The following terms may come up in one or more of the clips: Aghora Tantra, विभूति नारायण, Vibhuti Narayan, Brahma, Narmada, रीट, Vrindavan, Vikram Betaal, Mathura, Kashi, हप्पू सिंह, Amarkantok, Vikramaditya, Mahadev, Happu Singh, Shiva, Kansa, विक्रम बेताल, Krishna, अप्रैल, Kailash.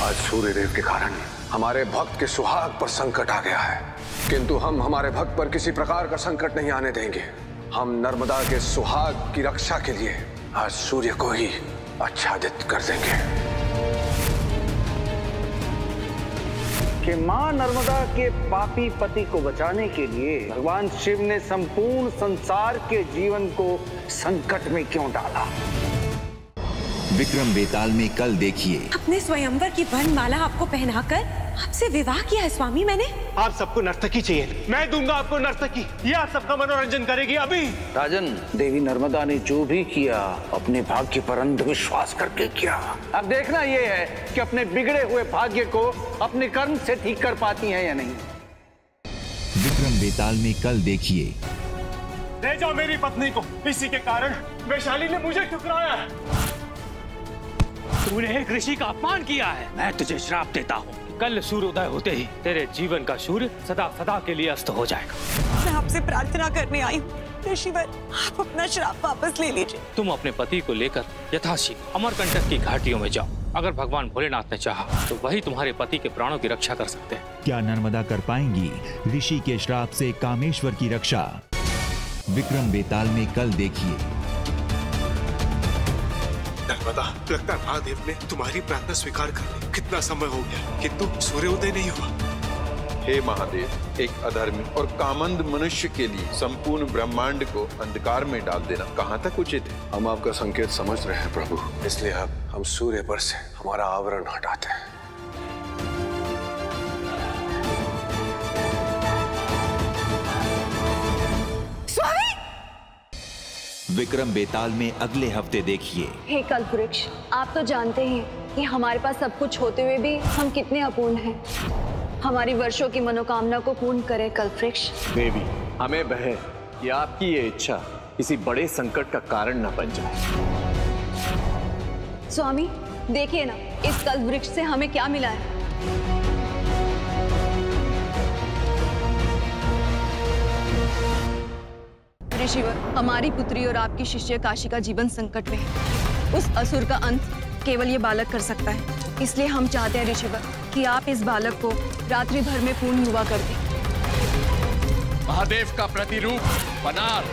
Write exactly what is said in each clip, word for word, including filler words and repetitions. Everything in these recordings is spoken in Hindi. आज सूर्य देव के कारण हमारे भक्त के सुहाग पर संकट आ गया है, किंतु हम हमारे भक्त पर किसी प्रकार का संकट नहीं आने देंगे। हम नर्मदा के सुहाग की रक्षा के लिए आज सूर्य को ही आच्छादित कर देंगे। कि मां नर्मदा के पापी पति को बचाने के लिए भगवान शिव ने संपूर्ण संसार के जीवन को संकट में क्यों डाला? विक्रम बेताल में कल देखिए। अपने स्वयंवर की वर्णमाला आपको पहनाकर आपसे विवाह किया है स्वामी मैंने। आप सबको नर्तकी चाहिए, मैं दूंगा आपको नर्तकी, ये आप सबका मनोरंजन करेगी। अभी राजन, देवी नर्मदा ने जो भी किया अपने भाग्य पर अंधविश्वास करके किया। अब देखना ये है कि अपने बिगड़े हुए भाग्य को अपने कर्म से ठीक कर पाती हैं या नहीं। विक्रम बेताल में कल देखिए। ले जाओ मेरी पत्नी को, इसी के कारण वैशाली ने मुझे ठुकराया। तूने एक ऋषि का अपमान किया है। मैं तुझे श्राप देता हूँ, कल सूर्योदय होते ही तेरे जीवन का सूर्य सदा सदा के लिए अस्त हो जाएगा। मैं आपसे प्रार्थना करने आई हूँ, ऋषिवर आप अपना श्राप वापस ले लीजिए। तुम अपने पति को लेकर यथाशीघ्र अमरकंटक की घाटियों में जाओ। अगर भगवान भोलेनाथ ने चाहा तो वही तुम्हारे पति के प्राणों की रक्षा कर सकते हैं। क्या नर्मदा कर पाएंगी ऋषि के श्राप से कामेश्वर की रक्षा? विक्रम बेताल में कल देखिए। नर्मदा, लगता है महादेव ने तुम्हारी प्रार्थना स्वीकार करने कितना समय हो गया, किंतु सूर्योदय नहीं हुआ। हे महादेव, एक अधर्मी और कामंद मनुष्य के लिए संपूर्ण ब्रह्मांड को अंधकार में डाल देना कहाँ तक उचित है? हम आपका संकेत समझ रहे हैं प्रभु, इसलिए अब हम सूर्य पर से हमारा आवरण हटाते हैं। विक्रम बेताल में अगले हफ्ते देखिए। हे कल्पवृक्ष, आप तो जानते ही कि हमारे पास सब कुछ होते हुए भी हम कितने अपूर्ण हैं। हमारी वर्षों की मनोकामना को पूर्ण करे कल्पवृक्ष। देवी, हमें भय है कि आपकी ये इच्छा किसी बड़े संकट का कारण न बन जाए। स्वामी देखिए ना, इस कल्पवृक्ष से हमें क्या मिला है। शिवर, हमारी पुत्री और आपकी शिष्य काशी का जीवन संकट में है। उस असुर का अंत केवल ये बालक कर सकता है, इसलिए हम चाहते हैं ऋषिवर कि आप इस बालक को रात्रि भर में पूर्ण युवा कर दें। महादेव का प्रतिरूप बनार।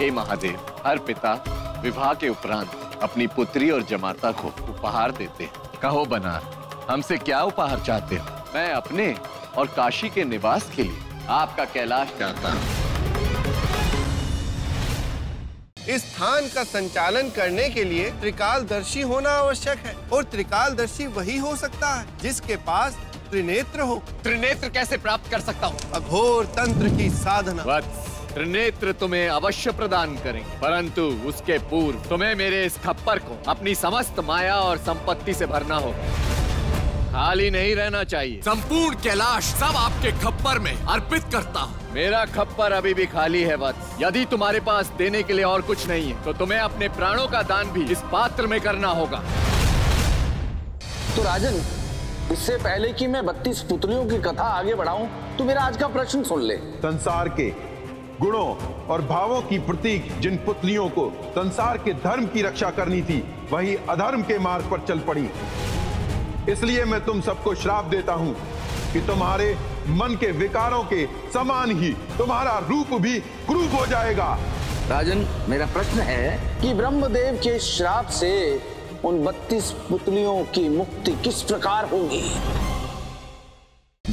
हे महादेव, हर पिता विवाह के उपरांत अपनी पुत्री और जमाता को उपहार देते हैं। कहो बनार, हमसे क्या उपहार चाहते हो? मैं अपने और काशी के निवास के लिए आपका कैलाश चाहता हूँ। इस स्थान का संचालन करने के लिए त्रिकालदर्शी होना आवश्यक है, और त्रिकालदर्शी वही हो सकता है जिसके पास त्रिनेत्र हो। त्रिनेत्र कैसे प्राप्त कर सकता हूँ? अघोर तंत्र की साधना। वत्स, त्रिनेत्र तुम्हें अवश्य प्रदान करेंगे, परंतु उसके पूर्व तुम्हें मेरे इस खप्पर को अपनी समस्त माया और संपत्ति से भरना होगा। खाली नहीं रहना चाहिए। संपूर्ण कैलाश सब आपके खप्पर में अर्पित करता हूँ। मेरा खप्पर अभी भी खाली है वत्स। यदि तुम्हारे पास देने के लिए और कुछ नहीं है तो तुम्हें अपने प्राणों का दान भी इस पात्र में करना होगा। तो राजन, इससे पहले कि मैं बत्तीस पुतलियों की कथा आगे बढ़ाऊं, तो मेरा आज का प्रश्न सुन ले। संसार के गुणों और भावों की प्रतीक जिन पुतलियों को संसार के धर्म की रक्षा करनी थी, वही अधर्म के मार्ग पर चल पड़ी। इसलिए मैं तुम सबको श्राप देता हूं कि तुम्हारे मन के विकारों के समान ही तुम्हारा रूप भी क्रूप हो जाएगा। राजन, मेरा प्रश्न है कि ब्रह्मदेव के श्राप से उन बत्तीस पुतलियों की मुक्ति किस प्रकार होगी?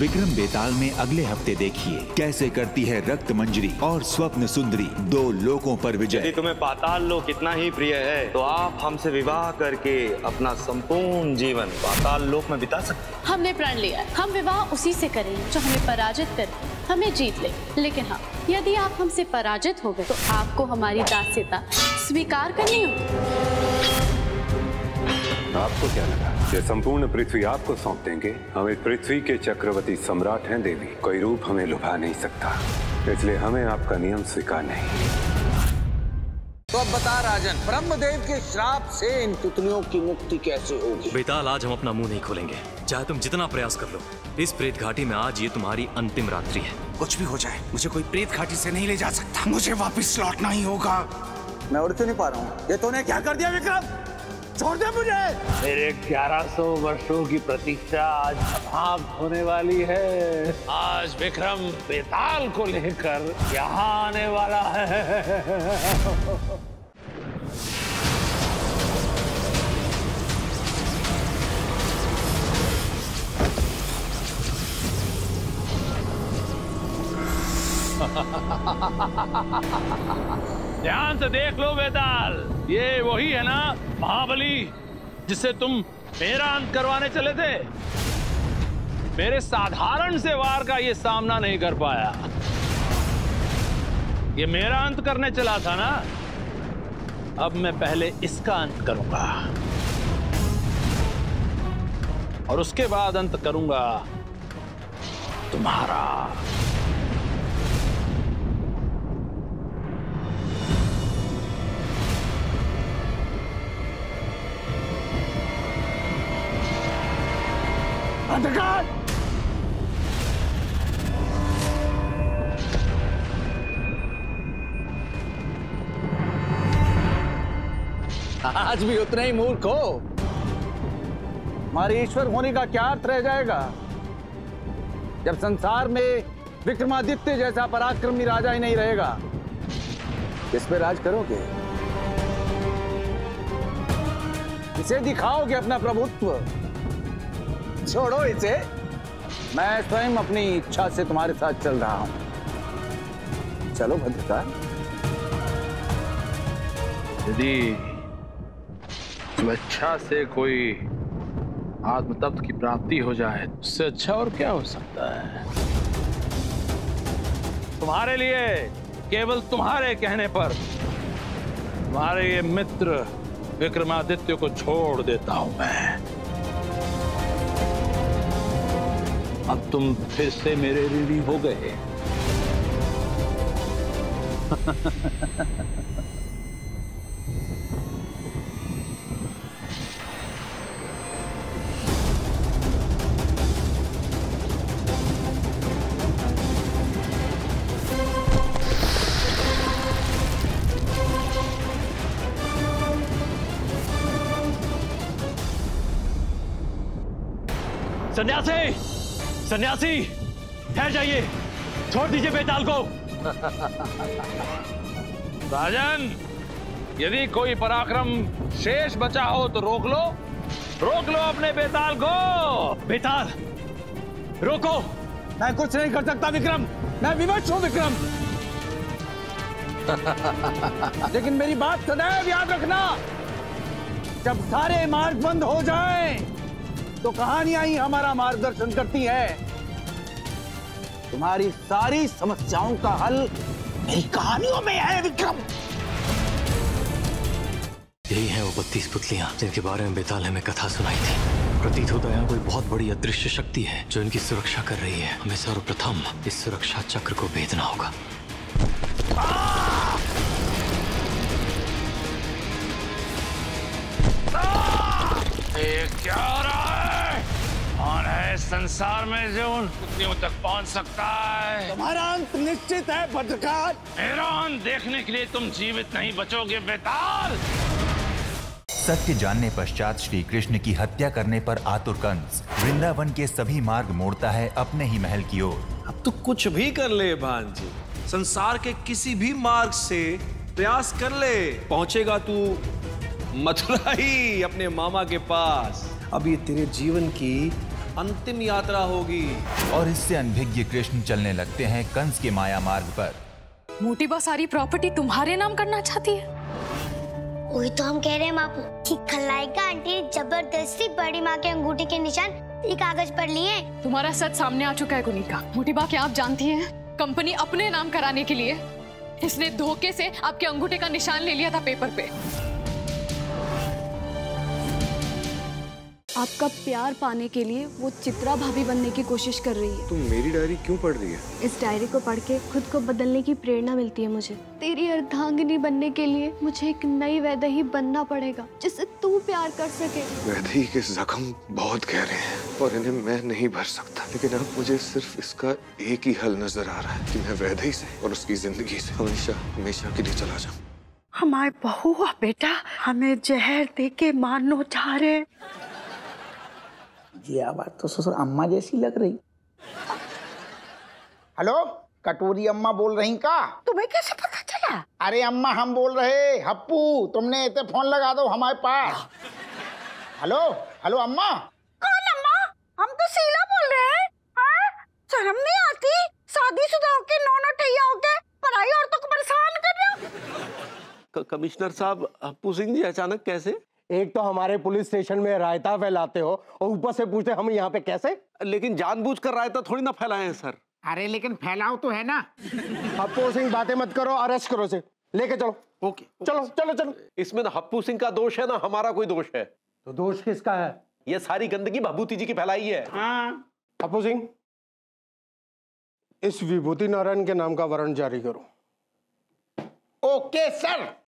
विक्रम बेताल में अगले हफ्ते देखिए। कैसे करती है रक्त मंजरी और स्वप्न सुंदरी दो लोकों पर विजय। यदि तुम्हें पाताल लोक कितना ही प्रिय है तो आप हमसे विवाह करके अपना संपूर्ण जीवन पाताल लोक में बिता सकते हैं। हमने प्रण लिया है, हम विवाह उसी से करेंगे जो हमें पराजित कर हमें जीत ले। लेकिन हाँ, यदि आप हमसे पराजित हो गए तो आपको हमारी दास्यता स्वीकार करनी होगी। आपको क्या लगा ये संपूर्ण पृथ्वी आपको सौंप देंगे? हम इस पृथ्वी के चक्रवर्ती सम्राट हैं देवी, कोई रूप हमें लुभा नहीं सकता, इसलिए हमें आपका नियम स्वीकार नहीं। तो अब बता राजन, ब्रह्मदेव के श्राप से इन पुतलियों की मुक्ति कैसे होगी? बेताल, आज हम अपना मुंह नहीं खोलेंगे, चाहे तुम जितना प्रयास कर लो। इस प्रेत घाटी में आज ये तुम्हारी अंतिम रात्रि है। कुछ भी हो जाए मुझे कोई प्रेत घाटी से नहीं ले जा सकता। मुझे वापस लौटना ही होगा। मैं उड़ क्यों नहीं पा रहा हूँ? ये तूने क्या कर दिया विक्रम? छोड़ दे मुझे। मेरे ग्यारह सौ वर्षों की प्रतीक्षा आज समाप्त होने वाली है। आज विक्रम बेताल को लेकर यहाँ आने वाला है। ध्यान से देख लो बेताल, ये वही है ना महाबली जिससे तुम मेरा अंत करवाने चले थे। मेरे साधारण से वार का ये सामना नहीं कर पाया। ये मेरा अंत करने चला था ना, अब मैं पहले इसका अंत करूंगा और उसके बाद अंत करूंगा तुम्हारा। अंधकार, आज भी उतना ही मूर्ख हो। हमारे ईश्वर होने का क्या अर्थ रह जाएगा जब संसार में विक्रमादित्य जैसा पराक्रमी राजा ही नहीं रहेगा। किस पे राज करोगे? इसे दिखाओगे अपना प्रभुत्व। छोड़ो इसे, मैं स्वयं अपनी इच्छा से तुम्हारे साथ चल रहा हूं। चलो भद्रता। यदि स्वेच्छा से कोई आत्मतत्व की प्राप्ति हो जाए तो उससे अच्छा और क्या हो सकता है? तुम्हारे लिए, केवल तुम्हारे कहने पर तुम्हारे ये मित्र विक्रमादित्य को छोड़ देता हूं मैं। अब तुम फिर से मेरे ऋणी हो गए। सन्यासी, सन्यासी, ठहर जाइए, छोड़ दीजिए बेताल को। राजन, यदि कोई पराक्रम शेष बचा हो तो रोक लो, रोक लो अपने बेताल को। बेताल, रोको। मैं कुछ नहीं कर सकता विक्रम, मैं विवश हूं विक्रम। लेकिन मेरी बात सदैव याद रखना, जब सारे मार्ग बंद हो जाएं तो कहानियां ही हमारा मार्गदर्शन करती है। तुम्हारी सारी समस्याओं का हल मेरी कहानियों में है विक्रम। यही है वो बत्तीस पुतलियां जिनके बारे में बेताल हमें कथा सुनाई थी। प्रतीत होता है कोई बहुत बड़ी अदृश्य शक्ति है जो इनकी सुरक्षा कर रही है। हमें सर्वप्रथम इस सुरक्षा चक्र को भेदना होगा। क्या हो रहा है? कौन है संसार में जो उन पुतलियों तक पहुंच सकता है? तुम्हारा अंत निश्चित है भद्रकाल। मेरा अंत देखने के लिए तुम जीवित नहीं बचोगे बेताल। सत्य जानने पश्चात श्री कृष्ण की हत्या करने पर आतुर कंस वृंदावन के सभी मार्ग मोड़ता है अपने ही महल की ओर। अब तो कुछ भी कर ले भांजी, संसार के किसी भी मार्ग से प्रयास कर ले, पहुँचेगा तू मथुरा ही, अपने मामा के पास। अब ये तेरे जीवन की अंतिम यात्रा होगी। और इससे अनभिज्ञ कृष्ण चलने लगते हैं कंस के माया मार्ग पर। मोटी बा सारी प्रॉपर्टी तुम्हारे नाम करना चाहती है। वही तो हम कह रहे हैं मापू, कि खलनायिका आंटी ने जबरदस्ती बड़ी माँ के अंगूठे के निशान एक कागज पर लिए। तुम्हारा सच सामने आ चुका है गुनिका। मोटी बा, क्या आप जानती है कंपनी अपने नाम कराने के लिए इसने धोखे से आपके अंगूठे का निशान ले लिया था पेपर पे। आपका प्यार पाने के लिए वो चित्रा भाभी बनने की कोशिश कर रही है। तुम मेरी डायरी क्यों पढ़ रही है? इस डायरी को पढ़ के खुद को बदलने की प्रेरणा मिलती है मुझे। तेरी अर्धांगिनी बनने के लिए मुझे एक नई वैदेही बनना पड़ेगा जिससे तू प्यार कर सके। वैदेही के जख्म बहुत गहरे हैं और इन्हें मैं नहीं भर सकता, लेकिन अब मुझे सिर्फ इसका एक ही हल नजर आ रहा है कि मैं वैदेही से और उसकी जिंदगी से हमेशा हमेशा के लिए चला जाऊँ। हमारे बहू और बेटा हमें जहर देके मारना चाह रहे। ये आवाज तो ससुर अम्मा जैसी लग रही। हेलो, कटोरी अम्मा बोल रही का? तुम्हें कैसे पता चला? अरे अम्मा हम बोल रहे हप्पू, तुमने इतने फोन लगा दो हमारे पास। हेलो हेलो अम्मा। कौन अम्मा? हम तो शीला बोल रहे हैं। हाँ? शर्म नहीं आती? शादीशुदा होके नौनौटिया होके पराई औरतों को परेशान कर रहे हो। कमिश्नर साहब, हप्पू सिंह जी अचानक कैसे? एक तो हमारे पुलिस स्टेशन में रायता फैलाते हो और ऊपर से पूछते हम यहाँ पे कैसे? लेकिन जानबूझकर रायता थोड़ी ना फैलाए हैं सर। अरे लेकिन फैलाओ तो है ना। हप्पू सिंह बातें मत करो, अरेस्ट करो से लेके चलो। ओके चलो चलो चलो। इसमें ना हप्पू सिंह का दोष है ना हमारा कोई दोष है। तो दोष किसका है? ये सारी गंदगी विभूति जी की फैलाई है। हप्पू सिंह, इस विभूति नारायण के नाम का वारंट जारी करो। Okay sir.